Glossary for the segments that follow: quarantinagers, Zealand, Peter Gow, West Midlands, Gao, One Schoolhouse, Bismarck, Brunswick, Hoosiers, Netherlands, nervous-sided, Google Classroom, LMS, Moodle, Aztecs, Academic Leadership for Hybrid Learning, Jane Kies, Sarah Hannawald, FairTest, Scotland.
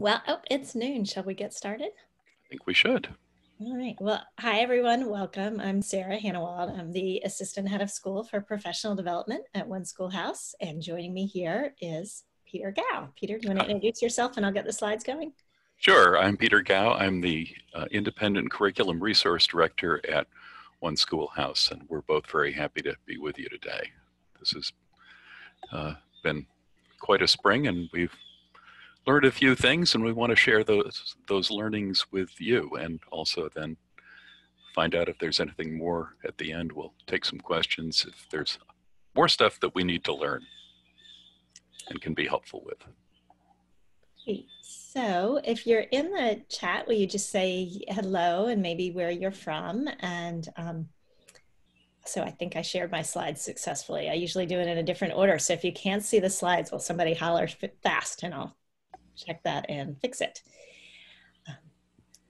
Well, oh, it's noon. Shall we get started? I think we should. All right. Well, hi, everyone. Welcome. I'm Sarah Hannawald. I'm the Assistant Head of School for Professional Development at One Schoolhouse. And joining me here is Peter Gow. Peter, do you want to introduce yourself and I'll get the slides going? Sure. I'm Peter Gow. I'm the Independent Curriculum Resource Director at One Schoolhouse. And we're both very happy to be with you today. This has been quite a spring, and we've learned a few things, and we want to share those learnings with you, and also then find out if there's anything more at the end. We'll take some questions if there's more stuff that we need to learn and can be helpful with. Great. So if you're in the chat, will you just say hello and maybe where you're from? And so I think I shared my slides successfully. I usually do it in a different order. So if you can't see the slides, will somebody holler fast and I'll check that and fix it.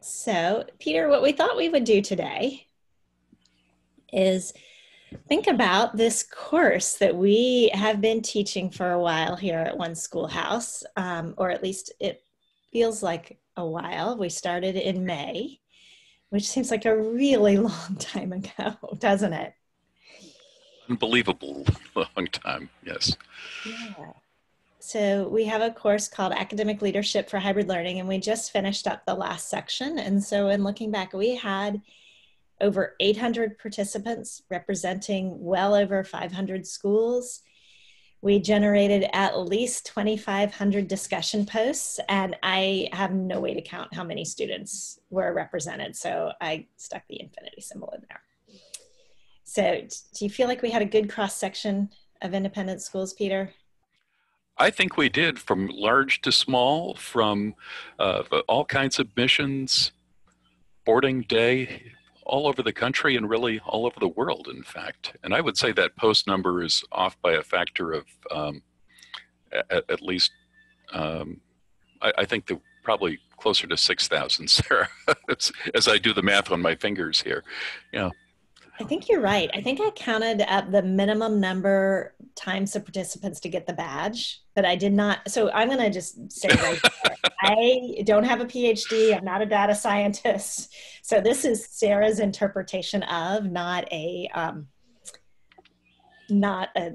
So Peter, what we thought we would do today is think about this course that we have been teaching for a while here at One Schoolhouse, or at least it feels like a while. We started in May, which seems like a really long time ago, doesn't it? Unbelievable long time, yes. Yeah. So we have a course called Academic Leadership for Hybrid Learning, and we just finished up the last section. And so in looking back, we had over 800 participants representing well over 500 schools. We generated at least 2,500 discussion posts, and I have no way to count how many students were represented. So I stuck the infinity symbol in there. So do you feel like we had a good cross-section of independent schools, Peter? I think we did, from large to small, from all kinds of missions, boarding day, all over the country and really all over the world, in fact. And I would say that post number is off by a factor of at least, I think that probably closer to 6,000, Sarah, as I do the math on my fingers here. Yeah. I think you're right. I think I counted up the minimum number times the participants to get the badge, but I did not. So I'm going to just say right there, I don't have a PhD. I'm not a data scientist. So this is Sarah's interpretation of, not a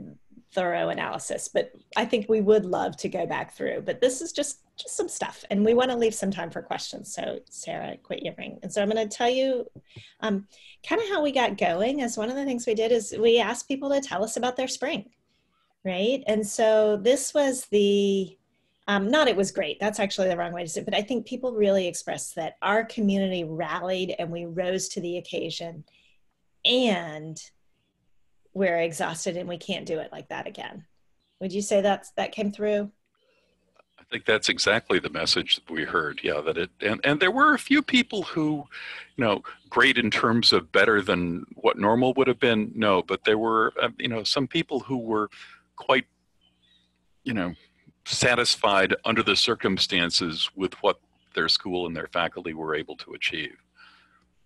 thorough analysis, but I think we would love to go back through, but this is just some stuff, and we want to leave some time for questions. So Sarah, quit your ring. And so I'm going to tell you kind of how we got going. As one of the things we did is we asked people to tell us about their spring, right? And so this was the, not it was great, that's actually the wrong way to say it, but I think people really expressed that our community rallied and we rose to the occasion, and we're exhausted and we can't do it like that again. Would you say that came through? I think that's exactly the message that we heard. Yeah, that it, and there were a few people who, you know, great in terms of better than what normal would have been. No, but there were, you know, some people who were quite, you know, satisfied under the circumstances with what their school and their faculty were able to achieve.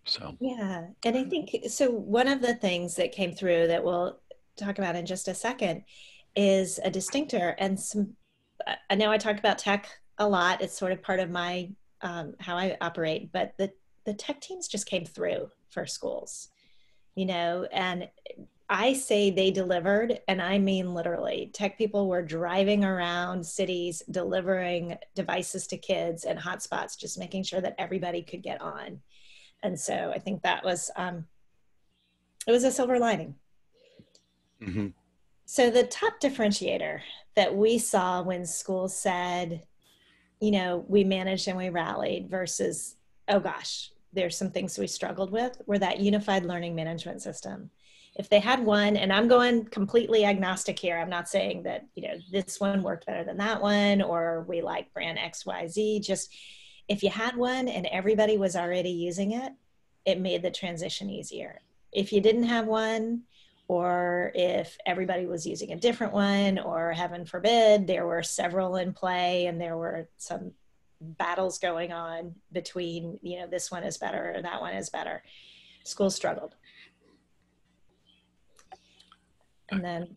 So. Yeah, and I think, so one of the things that came through that we'll talk about in just a second is a distinctor, and some, I know I talk about tech a lot, it's sort of part of my, how I operate, but the tech teams just came through for schools, you know, and I say they delivered, and I mean literally. Tech people were driving around cities, delivering devices to kids and hotspots, just making sure that everybody could get on. And so I think that was, it was a silver lining. Mm-hmm. So the top differentiator that we saw when schools said, you know, we managed and we rallied versus, oh gosh, there's some things we struggled with, were that unified learning management system. If they had one, and I'm going completely agnostic here, I'm not saying that, you know, this one worked better than that one, or we like brand XYZ, just, if you had one and everybody was already using it, it made the transition easier. If you didn't have one, or if everybody was using a different one, or heaven forbid, there were several in play and there were some battles going on between, you know, this one is better or that one is better, schools struggled. And then,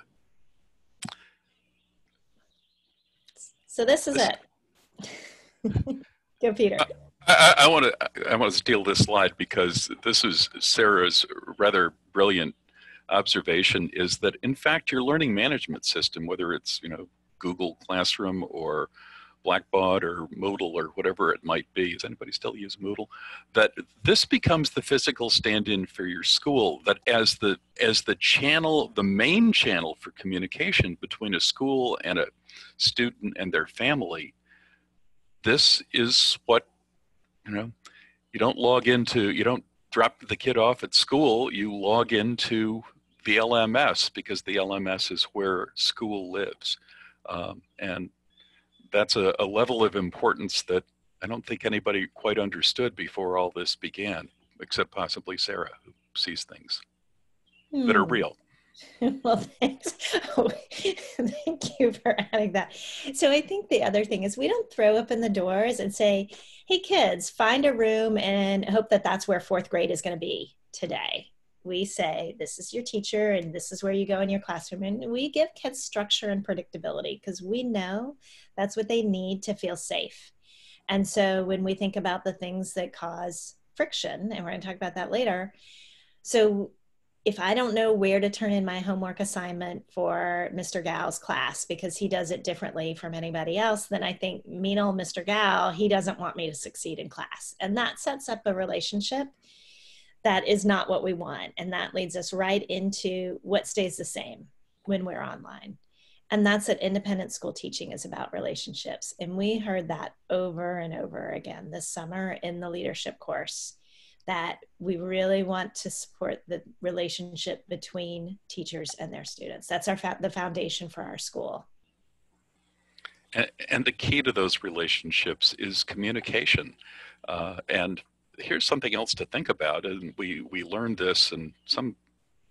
so this is it. Go, Peter. I want to steal this slide because this is Sarah's rather brilliant observation, is that in fact your learning management system, whether it's Google Classroom or Blackboard or Moodle or whatever it might be, does anybody still use Moodle? That this becomes the physical stand-in for your school, that as the channel, the main channel for communication between a school and a student and their family. This is what, you don't log into, you don't drop the kid off at school, you log into the LMS, because the LMS is where school lives. And that's a level of importance that I don't think anybody quite understood before all this began, except possibly Sarah, who sees things that are real. Well, thanks. Thank you for adding that. So I think the other thing is we don't throw open the doors and say, hey, kids, find a room and hope that that's where fourth grade is going to be today. We say, this is your teacher and this is where you go in your classroom. And we give kids structure and predictability because we know that's what they need to feel safe. And so when we think about the things that cause friction, and we're going to talk about that later. So if I don't know where to turn in my homework assignment for Mr. Gao's class because he does it differently from anybody else, then I think mean old Mr. Gao, he doesn't want me to succeed in class. And that sets up a relationship that is not what we want. And that leads us right into what stays the same when we're online. And that's what independent school teaching is about, relationships. And we heard that over and over again this summer in the leadership course, that we really want to support the relationship between teachers and their students. That's the foundation for our school. And the key to those relationships is communication. And here's something else to think about. And we learned this, and some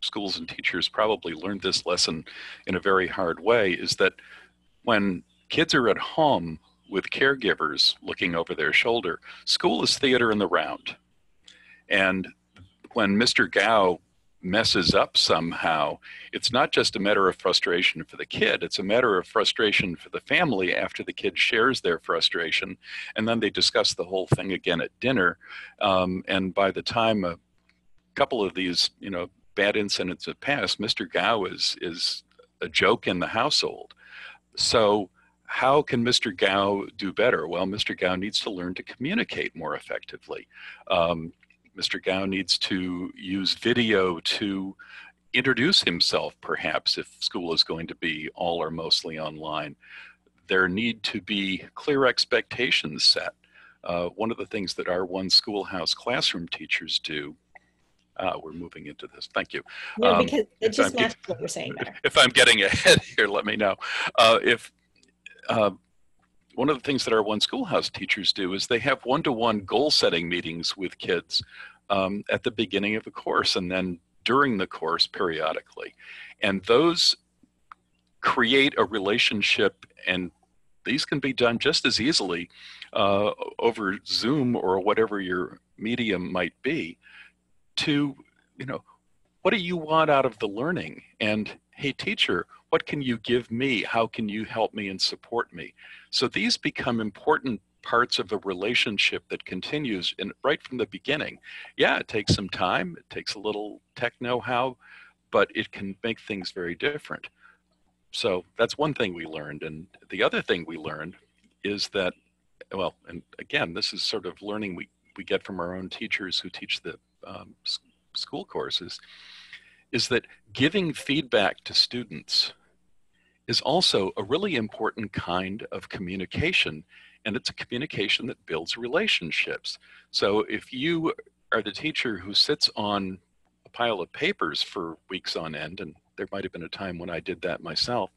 schools and teachers probably learned this lesson in a very hard way, is that when kids are at home with caregivers looking over their shoulder, school is theater in the round. And when Mr. Gao messes up somehow, it's not just a matter of frustration for the kid, it's a matter of frustration for the family after the kid shares their frustration. And then they discuss the whole thing again at dinner. And by the time a couple of these, bad incidents have passed, Mr. Gao is a joke in the household. So how can Mr. Gao do better? Well, Mr. Gao needs to learn to communicate more effectively. Mr. Gao needs to use video to introduce himself, perhaps, if school is going to be all or mostly online. There need to be clear expectations set. One of the things that our One Schoolhouse classroom teachers do, we're moving into this, thank you. No, because it's just not what you're saying there. If I'm getting ahead here, let me know. One of the things that our One Schoolhouse teachers do is they have one-to-one goal-setting meetings with kids at the beginning of a course and then during the course periodically. And those create a relationship, and these can be done just as easily over Zoom or whatever your medium might be to, what do you want out of the learning? And hey, teacher, what can you give me? How can you help me and support me? So these become important parts of a relationship that continues right from the beginning. Yeah, it takes some time. It takes a little tech know-how, but it can make things very different. So that's one thing we learned. And the other thing we learned is that, well, and again, this is sort of learning we get from our own teachers who teach the school courses, is that giving feedback to students is also a really important kind of communication, and it's a communication that builds relationships. So if you are the teacher who sits on a pile of papers for weeks on end, and there might have been a time when I did that myself,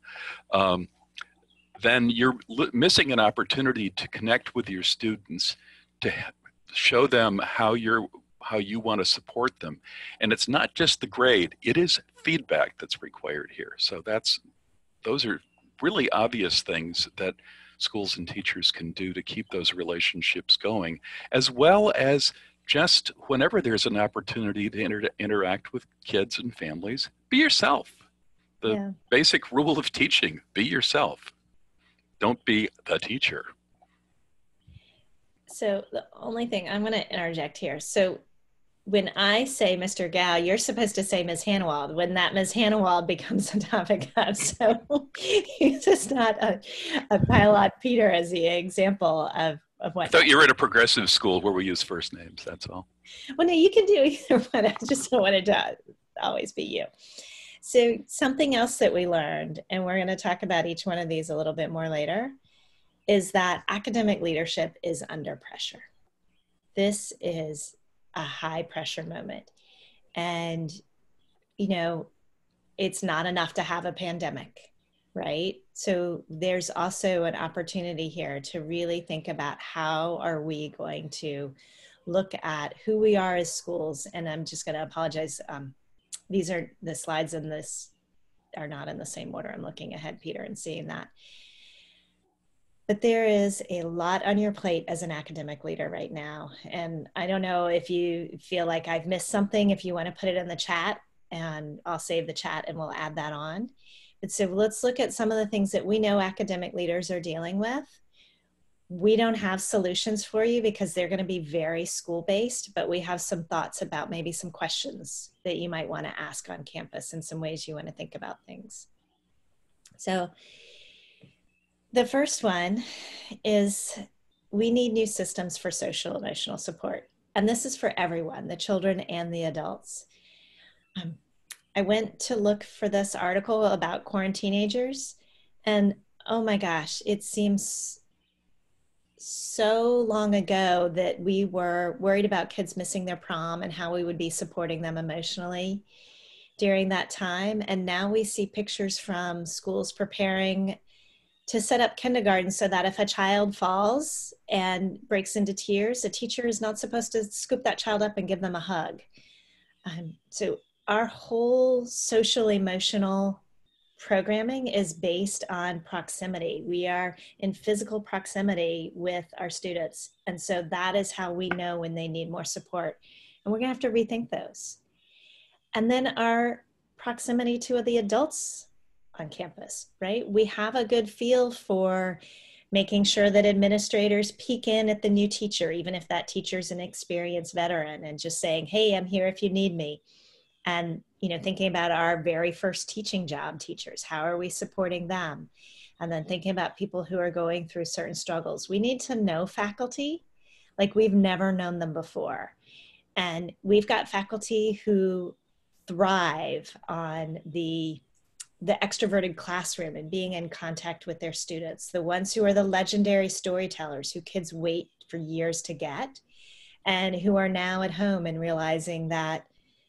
then you're missing an opportunity to connect with your students, to show them how you want to support them. And it's not just the grade, it is feedback that's required here. So those are really obvious things that schools and teachers can do to keep those relationships going, as well as just whenever there's an opportunity to interact with kids and families, be yourself. The basic rule of teaching, be yourself. Don't be the teacher. So the only thing I'm going to interject here. So when I say Mr. Gao, you're supposed to say Ms. Hanawald. When that Ms. Hanawald becomes a topic of, so he's just not a Pilot Peter as the example of what. I thought you were at a progressive school where we use first names, that's all. Well, no, you can do either one. I just don't want it to always be you. So something else that we learned, and we're going to talk about each one of these a little bit more later, is that academic leadership is under pressure. This is a high pressure moment. And, you know, it's not enough to have a pandemic, right? So there's also an opportunity here to really think about how are we going to look at who we are as schools. And I'm just going to apologize. These are the slides in this are not in the same order. I'm looking ahead, Peter, and seeing that. But there is a lot on your plate as an academic leader right now. And I don't know if you feel like I've missed something, if you want to put it in the chat, and I'll save the chat and we'll add that on. But so let's look at some of the things that we know academic leaders are dealing with. We don't have solutions for you because they're going to be very school-based, but we have some thoughts about maybe some questions that you might want to ask on campus and some ways you want to think about things. So the first one is we need new systems for social emotional support. And this is for everyone, the children and the adults. I went to look for this article about quarantinagers, and oh my gosh, it seems so long ago that we were worried about kids missing their prom and how we would be supporting them emotionally during that time. And now we see pictures from schools preparing to set up kindergarten so that if a child falls and breaks into tears, a teacher is not supposed to scoop that child up and give them a hug. So our whole social emotional programming is based on proximity. We are in physical proximity with our students. And so that is how we know when they need more support. And we're gonna have to rethink those. And then our proximity to the adults on campus, right? We have a good feel for making sure that administrators peek in at the new teacher, even if that teacher's an experienced veteran, and just saying, hey, I'm here if you need me. And, you know, thinking about our very first teaching job teachers, how are we supporting them? And then thinking about people who are going through certain struggles. We need to know faculty like we've never known them before. And we've got faculty who thrive on the extroverted classroom and being in contact with their students, the ones who are the legendary storytellers who kids wait for years to get, and who are now at home and realizing that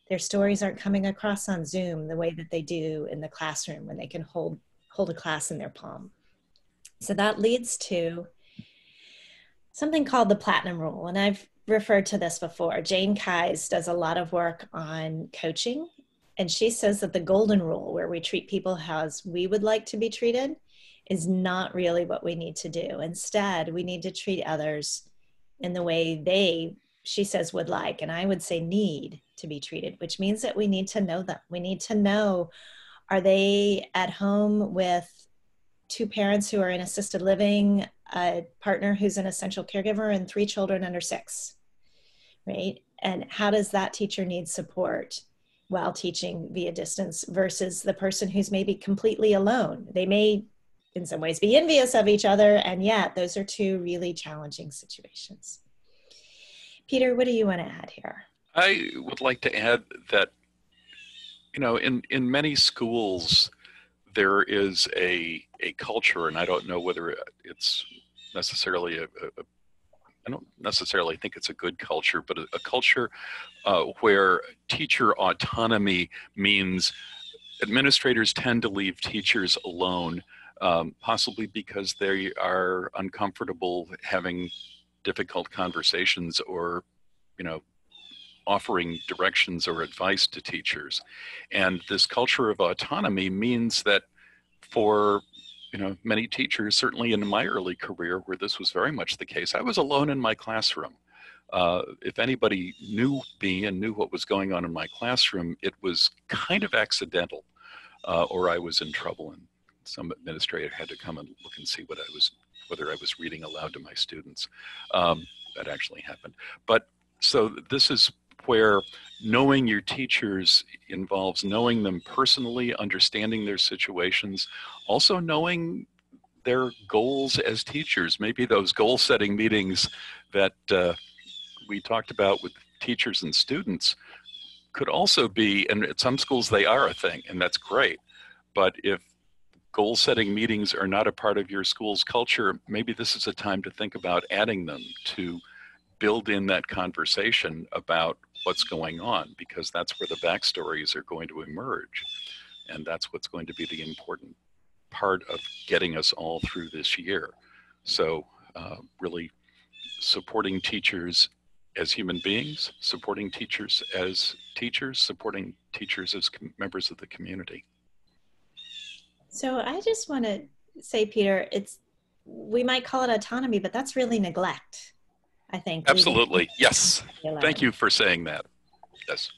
their stories aren't coming across on Zoom the way that they do in the classroom when they can hold a class in their palm. So that leads to something called the Platinum Rule, and I've referred to this before. Jane Kies does a lot of work on coaching, and she says that the golden rule, where we treat people as we would like to be treated, is not really what we need to do. Instead, we need to treat others in the way they, she says, would like, and I would say need to be treated, which means that we need to know them. We need to know, are they at home with two parents who are in assisted living, a partner who's an essential caregiver, and three children under six, right? And how does that teacher need support while teaching via distance versus the person who's maybe completely alone? They may in some ways be envious of each other, and yet those are two really challenging situations. Peter, what do you want to add here? I would like to add that, you know, in many schools, there is a culture, and I don't know whether it's necessarily I don't necessarily think it's a good culture, but a culture where teacher autonomy means administrators tend to leave teachers alone, possibly because they are uncomfortable having difficult conversations or, you know, offering directions or advice to teachers. And this culture of autonomy means that for, you know, many teachers, certainly in my early career where this was very much the case, I was alone in my classroom. If anybody knew me and knew what was going on in my classroom, it was kind of accidental, or I was in trouble and some administrator had to come and look and see what I was, whether I was reading aloud to my students. that actually happened. But so this is where knowing your teachers involves knowing them personally, understanding their situations, also knowing their goals as teachers. Maybe those goal-setting meetings that we talked about with teachers and students could also be, and at some schools they are a thing, and that's great. But if goal-setting meetings are not a part of your school's culture, maybe this is a time to think about adding them to build in that conversation about what's going on, because that's where the backstories are going to emerge. And that's what's going to be the important part of getting us all through this year. So really supporting teachers as human beings, supporting teachers as teachers, supporting teachers as members of the community. So I just want to say, Peter, we might call it autonomy, but that's really neglect, I think. Absolutely. Yes. Thank you for saying that. Yes.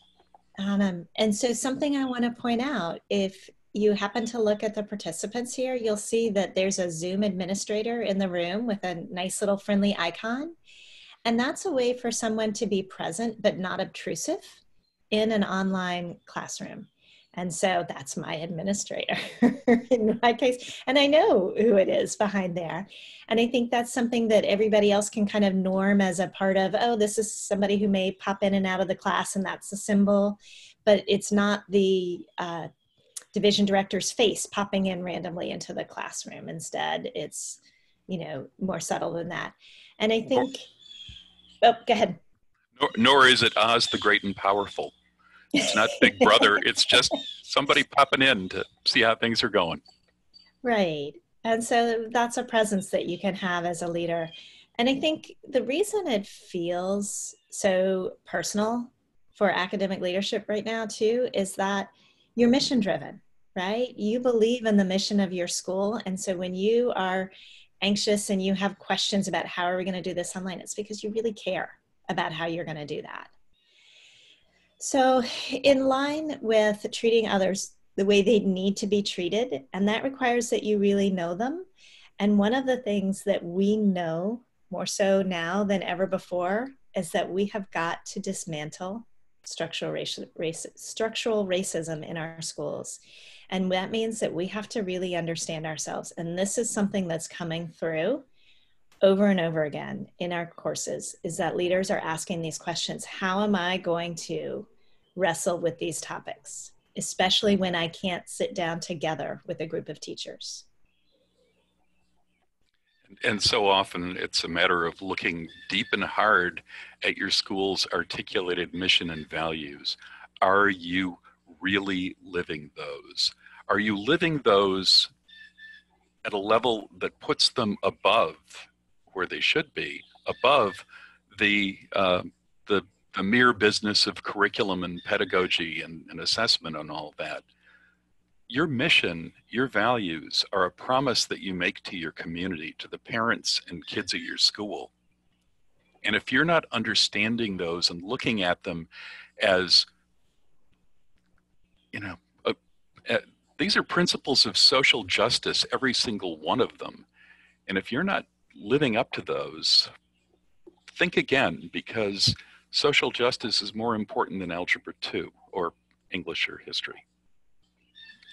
And so something I want to point out, if you happen to look at the participants here, you'll see that there's a Zoom administrator in the room with a nice little friendly icon. And that's a way for someone to be present but not obtrusive in an online classroom. And so that's my administrator in my case. And I know who it is behind there. And I think that's something that everybody else can kind of norm as a part of, oh, this is somebody who may pop in and out of the class, and that's the symbol. But it's not the division director's face popping in randomly into the classroom. Instead, it's, you know, more subtle than that. And I think, oh, go ahead. Nor is it Oz the Great and Powerful. It's not Big Brother. It's just somebody popping in to see how things are going. Right. And so that's a presence that you can have as a leader. And I think the reason it feels so personal for academic leadership right now, too, is that you're mission driven, right? You believe in the mission of your school. And so when you are anxious and you have questions about how are we going to do this online, it's because you really care about how you're going to do that. So in line with treating others the way they need to be treated, and that requires that you really know them. And one of the things that we know more so now than ever before is that we have got to dismantle structural racism in our schools. And that means that we have to really understand ourselves. And this is something that's coming through over and over again in our courses, is that leaders are asking these questions. How am I going to wrestle with these topics, especially when I can't sit down together with a group of teachers? And so often it's a matter of looking deep and hard at your school's articulated mission and values. Are you really living those? Are you living those at a level that puts them above where they should be, above the mere business of curriculum and pedagogy and assessment and all that? Your mission, your values are a promise that you make to your community, to the parents and kids at your school. And if you're not understanding those and looking at them as, you know, these are principles of social justice, every single one of them. And if you're not living up to those, think again, because social justice is more important than Algebra 2 or English or history,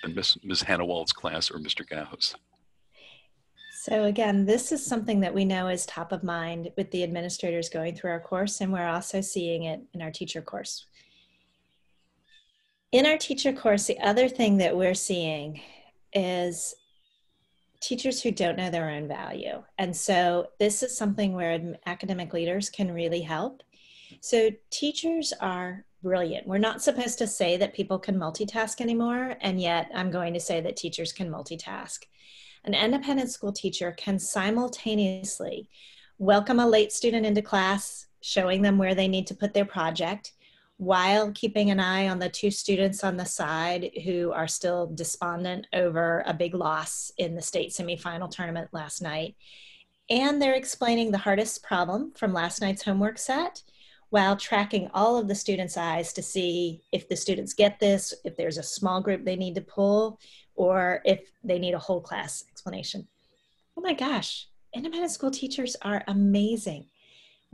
than Ms. Hannawald's class or Mr. Gao's. So again, this is something that we know is top of mind with the administrators going through our course, and we're also seeing it in our teacher course. In our teacher course, the other thing that we're seeing is teachers who don't know their own value. And so this is something where academic leaders can really help. So teachers are brilliant. We're not supposed to say that people can multitask anymore, and yet I'm going to say that teachers can multitask. An independent school teacher can simultaneously welcome a late student into class, showing them where they need to put their project, while keeping an eye on the two students on the side who are still despondent over a big loss in the state semifinal tournament last night. And they're explaining the hardest problem from last night's homework set while tracking all of the students' eyes to see if the students get this, if there's a small group they need to pull, or if they need a whole class explanation. Oh my gosh, independent school teachers are amazing.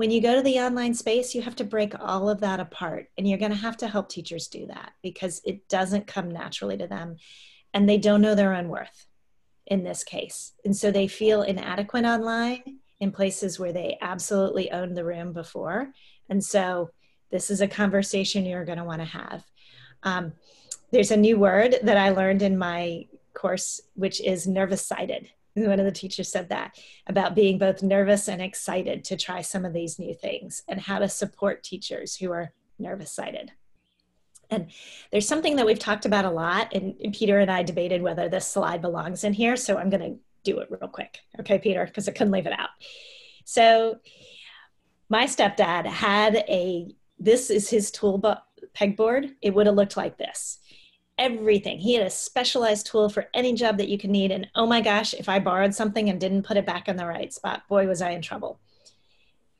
When you go to the online space, you have to break all of that apart, and you're going to have to help teachers do that because it doesn't come naturally to them, and they don't know their own worth in this case. And so they feel inadequate online in places where they absolutely owned the room before. And so this is a conversation you're going to want to have. There's a new word that I learned in my course, which is nervous-sided. One of the teachers said that, about being both nervous and excited to try some of these new things and how to support teachers who are nervous-sided. And there's something that we've talked about a lot, and Peter and I debated whether this slide belongs in here, so I'm going to do it real quick. Okay, Peter, because I couldn't leave it out. So my stepdad had this is his tool pegboard. It would have looked like this. Everything. He had a specialized tool for any job that you could need. And oh my gosh, if I borrowed something and didn't put it back in the right spot, boy, was I in trouble.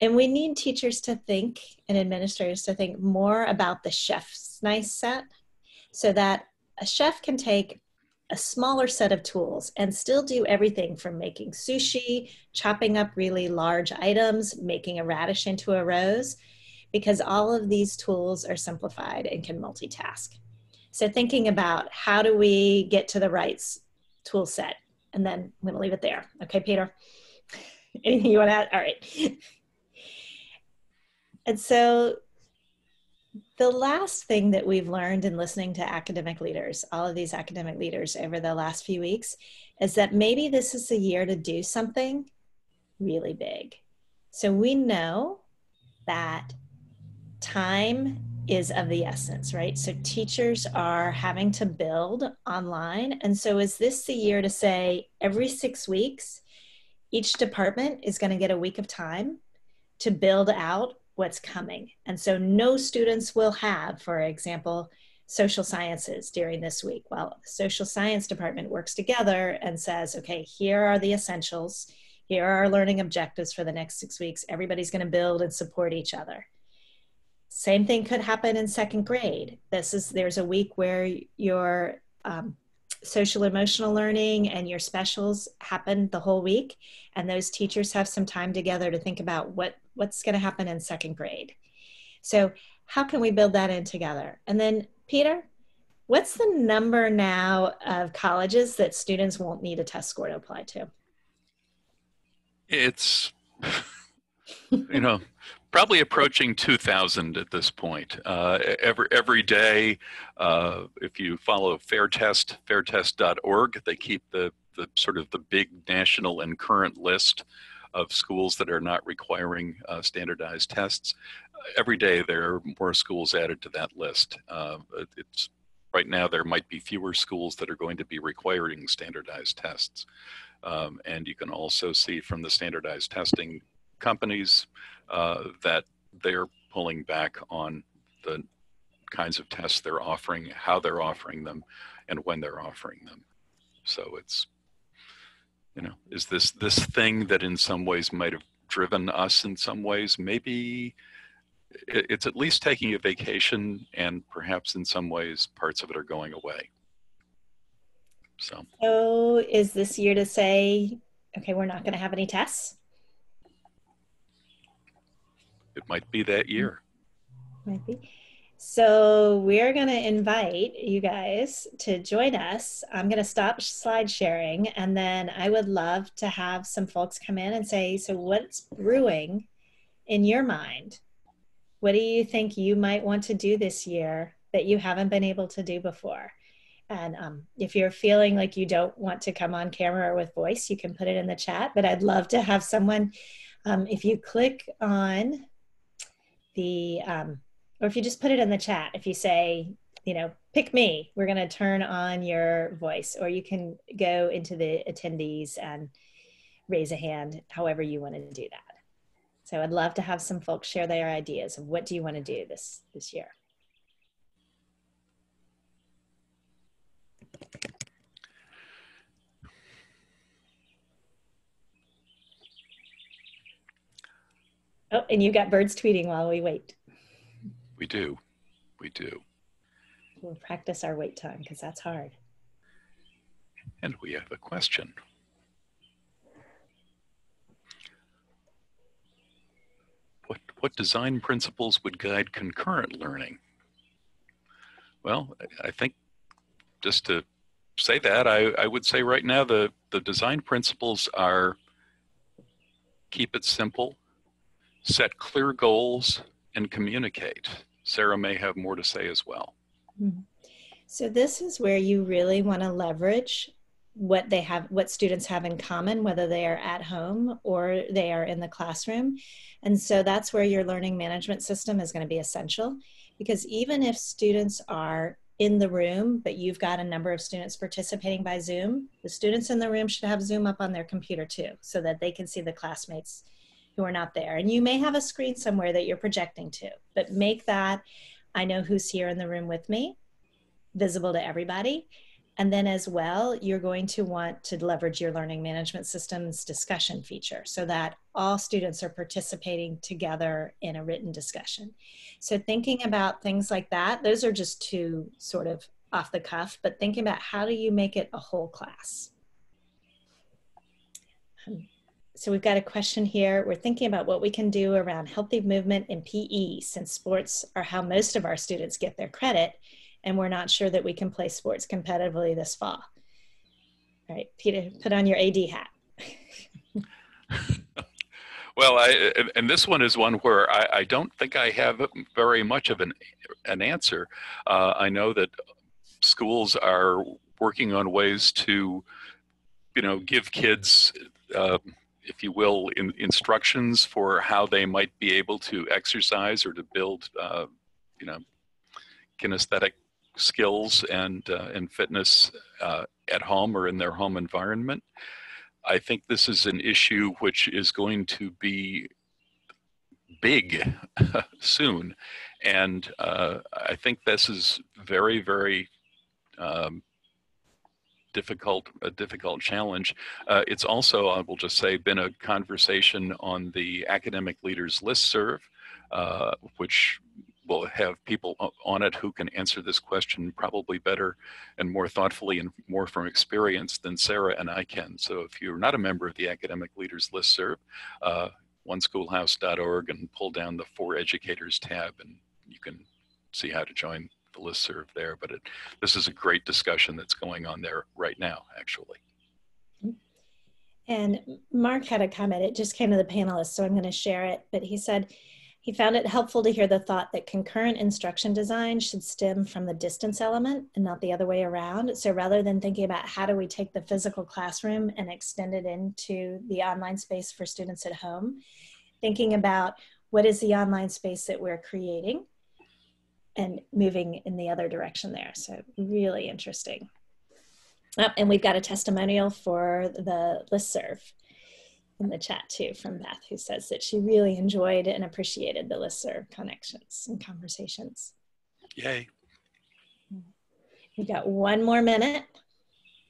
And we need teachers to think and administrators to think more about the chef's nice set, so that a chef can take a smaller set of tools and still do everything from making sushi, chopping up really large items, making a radish into a rose, because all of these tools are simplified and can multitask. So thinking about how do we get to the right tool set, and then I'm going to leave it there. Okay, Peter, anything you want to add? All right. And so the last thing that we've learned in listening to academic leaders, all of these academic leaders over the last few weeks, is that maybe this is the year to do something really big. So we know that time is of the essence, right? So teachers are having to build online. And so is this the year to say every 6 weeks, each department is going to get a week of time to build out what's coming? And so no students will have, for example, social sciences during this week. Well, the social science department works together and says, okay, here are the essentials. Here are our learning objectives for the next 6 weeks. Everybody's going to build and support each other. Same thing could happen in second grade. There's a week where your social emotional learning and your specials happen the whole week, and those teachers have some time together to think about what's going to happen in second grade. So how can we build that in together? And then Peter, what's the number now of colleges that students won't need a test score to apply to? It's, you know, probably approaching 2,000 at this point. Every day, if you follow FairTest, fairtest.org, they keep the sort of the big national and current list of schools that are not requiring standardized tests. Every day there are more schools added to that list. Right now there might be fewer schools that are going to be requiring standardized tests. And you can also see from the standardized testing companies that they're pulling back on the kinds of tests they're offering, how they're offering them, and when they're offering them. So it's, you know, is this thing that in some ways might have driven us in some ways? Maybe it's at least taking a vacation, and perhaps in some ways parts of it are going away. So is this year to say, okay, we're not going to have any tests? It might be that year. Might be. So we're going to invite you guys to join us. I'm going to stop slide sharing, and then I would love to have some folks come in and say, so what's brewing in your mind? What do you think you might want to do this year that you haven't been able to do before? And if you're feeling like you don't want to come on camera or with voice, you can put it in the chat, but I'd love to have someone. If you click on the, or if you just put it in the chat, if you say, you know, pick me, we're going to turn on your voice, or you can go into the attendees and raise a hand, however you want to do that. So I'd love to have some folks share their ideas of what do you want to do this year. Oh, and you got birds tweeting while we wait. We do. We do. We'll practice our wait time because that's hard. And we have a question. What what design principles would guide concurrent learning? Well, I think just to say that, I would say right now the design principles are keep it simple, set clear goals, and communicate. Sarah may have more to say as well. Mm-hmm. So this is where you really want to leverage what they have, what students have in common, whether they are at home or they are in the classroom. And so that's where your learning management system is going to be essential, because even if students are in the room, but you've got a number of students participating by Zoom, the students in the room should have Zoom up on their computer too, so that they can see the classmates who are not there. And you may have a screen somewhere that you're projecting to, but make that, I know who's here in the room with me, visible to everybody. And then as well, you're going to want to leverage your learning management system's discussion feature so that all students are participating together in a written discussion. So thinking about things like that, those are just two sort of off the cuff, but thinking about how do you make it a whole class? So we've got a question here. We're thinking about what we can do around healthy movement in PE, since sports are how most of our students get their credit, and we're not sure that we can play sports competitively this fall. All right, Peter, put on your AD hat. Well, and this one is one where I don't think I have very much of an answer. I know that schools are working on ways to, you know, give kids, if you will, instructions for how they might be able to exercise or to build, you know, kinesthetic skills and fitness at home or in their home environment. I think this is an issue which is going to be big soon, and I think this is very, very a difficult challenge. It's also, I will just say, been a conversation on the Academic Leaders Listserv, which will have people on it who can answer this question probably better and more thoughtfully and more from experience than Sarah and I can. So if you're not a member of the Academic Leaders Listserv, oneschoolhouse.org, and pull down the For Educators tab, and you can see how to join the listserv there. But this is a great discussion that's going on there right now, actually. And Mark had a comment. It just came to the panelists, so I'm going to share it. But he said, he found it helpful to hear the thought that concurrent instruction design should stem from the distance element and not the other way around. So rather than thinking about how do we take the physical classroom and extend it into the online space for students at home, thinking about what is the online space that we're creating and moving in the other direction there. So really interesting. Oh, and we've got a testimonial for the listserv in the chat too from Beth, who says that she really enjoyed and appreciated the listserv connections and conversations. Yay. We've got one more minute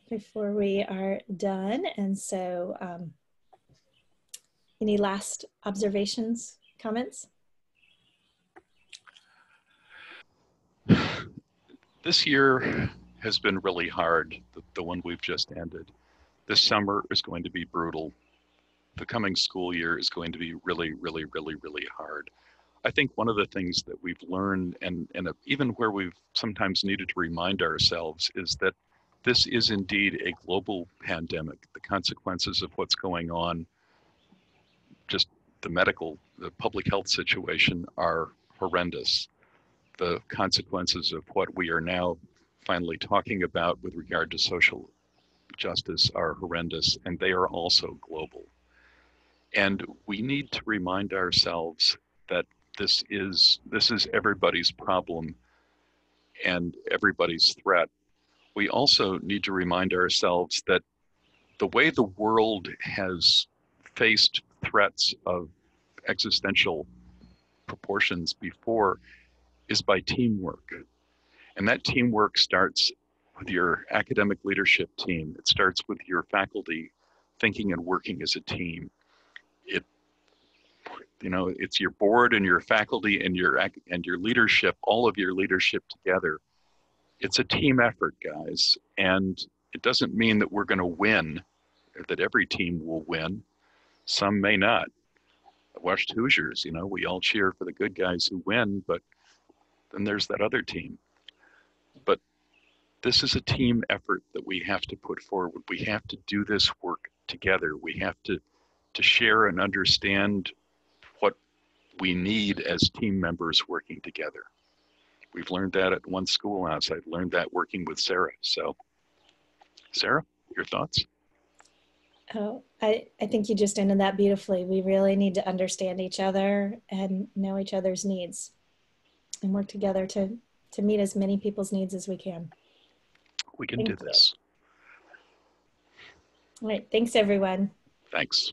before we are done. And so any last observations, comments? This year has been really hard, the one we've just ended. This summer is going to be brutal. The coming school year is going to be really, really, really, really hard. I think one of the things that we've learned, and even where we've sometimes needed to remind ourselves, is that this is indeed a global pandemic. The consequences of what's going on, just the public health situation, are horrendous. The consequences of what we are now finally talking about with regard to social justice are horrendous, and they are also global. And we need to remind ourselves that this is everybody's problem and everybody's threat. We also need to remind ourselves that the way the world has faced threats of existential proportions before is by teamwork. And that teamwork starts with your academic leadership team. It starts with your faculty thinking and working as a team. You know, it's your board and your faculty and your leadership, all of your leadership together. It's a team effort, guys. And it doesn't mean that we're going to win, or that every team will win. Some may not. washed Hoosiers. You know, we all cheer for the good guys who win, but then there's that other team. But this is a team effort that we have to put forward. We have to do this work together. We have to share and understand what we need as team members working together. We've learned that at One Schoolhouse. I've learned that working with Sarah. So, Sarah, your thoughts? Oh, I think you just ended that beautifully. We really need to understand each other and know each other's needs and work together to meet as many people's needs as we can. We can do this. All right. Thanks, everyone. Thanks.